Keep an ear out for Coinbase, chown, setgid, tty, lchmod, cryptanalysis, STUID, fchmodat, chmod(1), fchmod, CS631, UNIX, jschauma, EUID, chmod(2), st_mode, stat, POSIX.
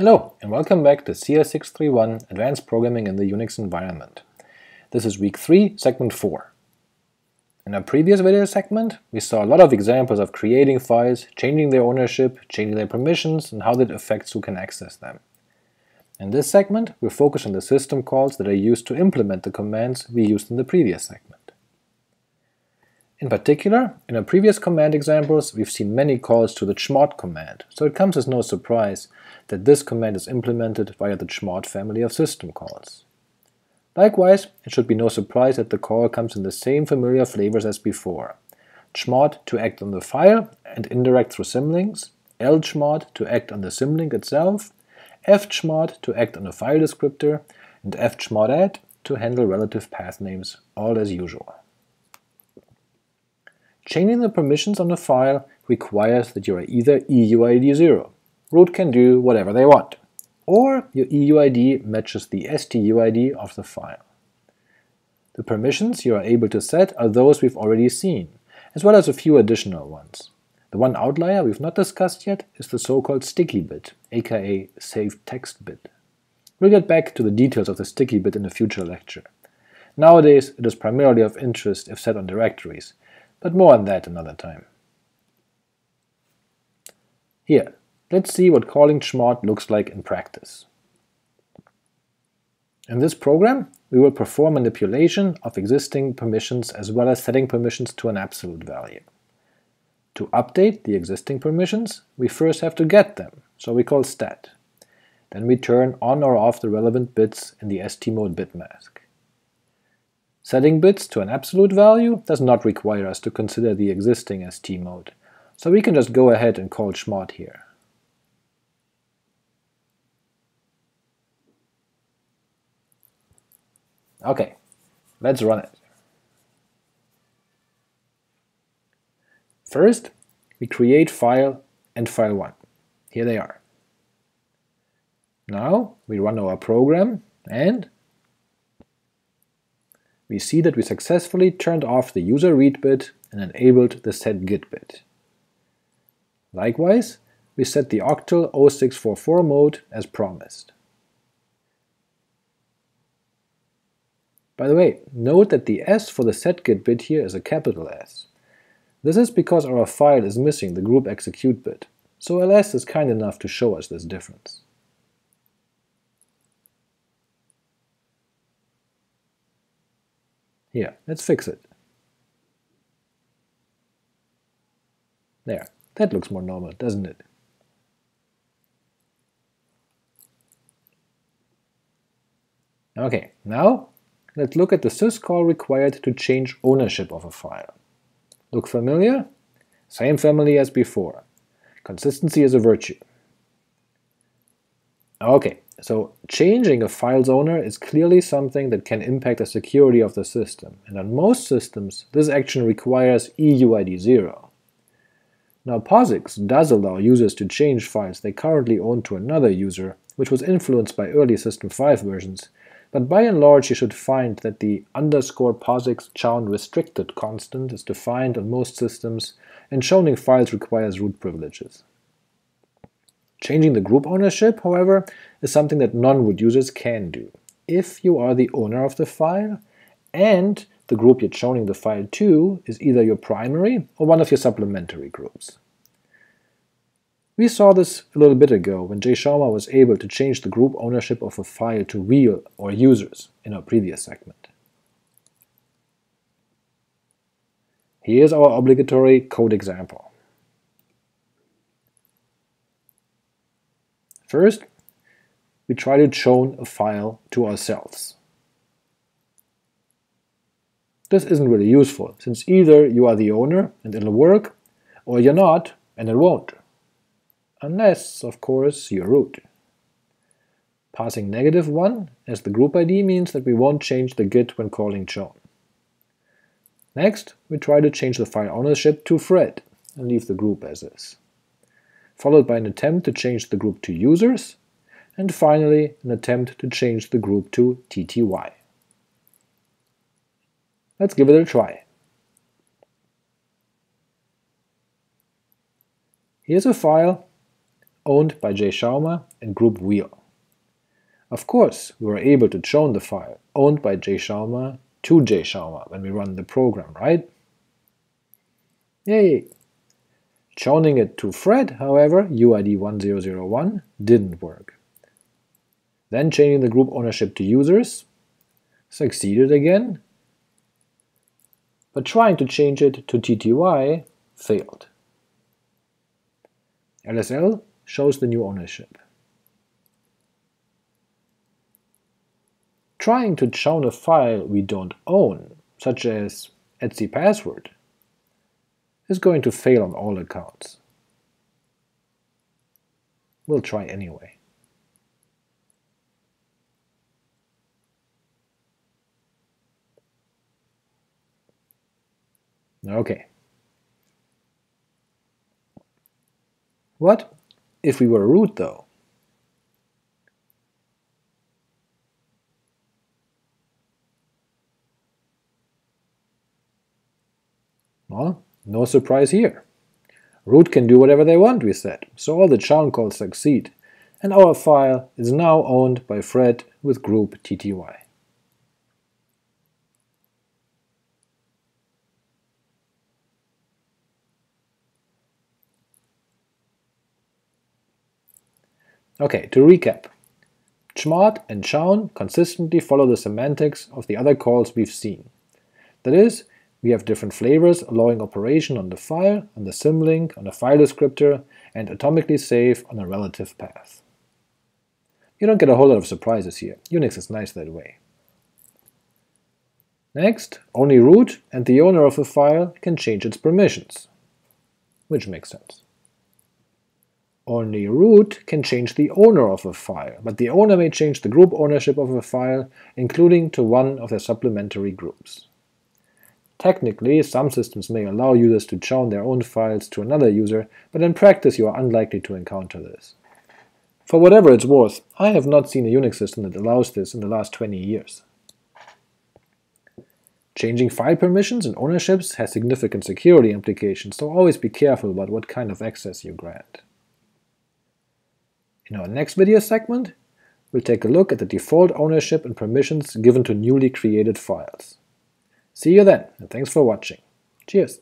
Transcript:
Hello and welcome back to CS631 Advanced Programming in the UNIX Environment. This is week 3, segment 4. In our previous video segment, we saw a lot of examples of creating files, changing their ownership, changing their permissions, and how that affects who can access them. In this segment, we'll focus on the system calls that are used to implement the commands we used in the previous segment. In particular, in our previous command examples, we've seen many calls to the chmod command, so it comes as no surprise that this command is implemented via the chmod family of system calls. Likewise, it should be no surprise that the call comes in the same familiar flavors as before. Chmod to act on the file and indirect through symlinks, lchmod to act on the symlink itself, fchmod to act on a file descriptor, and fchmodat to handle relative path names, all as usual. Changing the permissions on a file requires that you are either EUID 0, root can do whatever they want, or your EUID matches the STUID of the file. The permissions you are able to set are those we've already seen, as well as a few additional ones. The one outlier we've not discussed yet is the so-called sticky bit, aka saved text bit. We'll get back to the details of the sticky bit in a future lecture. Nowadays, it is primarily of interest if set on directories, but more on that another time. Here, let's see what calling chmod looks like in practice. In this program, we will perform manipulation of existing permissions as well as setting permissions to an absolute value. To update the existing permissions, we first have to get them, so we call stat. Then we turn on or off the relevant bits in the st_mode bit mask. Setting bits to an absolute value does not require us to consider the existing st_mode, so we can just go ahead and call chmod here. Okay, let's run it. First, we create file and file1. Here they are. Now we run our program and we see that we successfully turned off the user read bit and enabled the setgid bit. Likewise, we set the octal 0644 mode as promised. By the way, note that the S for the setgid bit here is a capital S. This is because our file is missing the group execute bit, so ls is kind enough to show us this difference. Here, let's fix it. There, that looks more normal, doesn't it? Okay, now let's look at the syscall required to change ownership of a file. Look familiar? Same family as before. Consistency is a virtue. Okay, so changing a file's owner is clearly something that can impact the security of the system, and on most systems this action requires EUID 0. Now POSIX does allow users to change files they currently own to another user, which was influenced by early System 5 versions, but by and large you should find that the _POSIX chown restricted constant is defined on most systems, and chowning files requires root privileges. Changing the group ownership, however, is something that non-root users can do, if you are the owner of the file, and the group you're chowning the file to is either your primary or one of your supplementary groups. We saw this a little bit ago when jschauma was able to change the group ownership of a file to real or users in our previous segment. Here's our obligatory code example. First, we try to chown a file to ourselves. This isn't really useful, since either you are the owner and it'll work, or you're not and it won't. Unless, of course, you're root. Passing -1 as the group ID means that we won't change the git when calling chown. Next, we try to change the file ownership to Fred and leave the group as is, followed by an attempt to change the group to users, and finally an attempt to change the group to tty. Let's give it a try. Here's a file owned by jschauma and group wheel. Of course, we were able to chown the file owned by jschauma to jschauma when we run the program, right? Yay! Chowning it to Fred, however, UID 1001, didn't work. Then changing the group ownership to users succeeded again, but trying to change it to TTY failed. LSL shows the new ownership. Trying to chown a file we don't own, such as etsy password, is going to fail on all accounts. We'll try anyway. Okay. What if we were root though? Well, no surprise here. Root can do whatever they want, we said, so all the chown calls succeed, and our file is now owned by Fred with group TTY. Okay, to recap, chmod and chown consistently follow the semantics of the other calls we've seen. That is, we have different flavors allowing operation on the file, on the symlink, on a file descriptor, and atomically safe on a relative path. You don't get a whole lot of surprises here. UNIX is nice that way. Next, only root and the owner of a file can change its permissions, which makes sense. Only root can change the owner of a file, but the owner may change the group ownership of a file, including to one of their supplementary groups. Technically, some systems may allow users to chown their own files to another user, but in practice you are unlikely to encounter this. For whatever it's worth, I have not seen a UNIX system that allows this in the last 20 years. Changing file permissions and ownerships has significant security implications, so always be careful about what kind of access you grant. In our next video segment, we'll take a look at the default ownership and permissions given to newly created files. See you then, and thanks for watching. Cheers!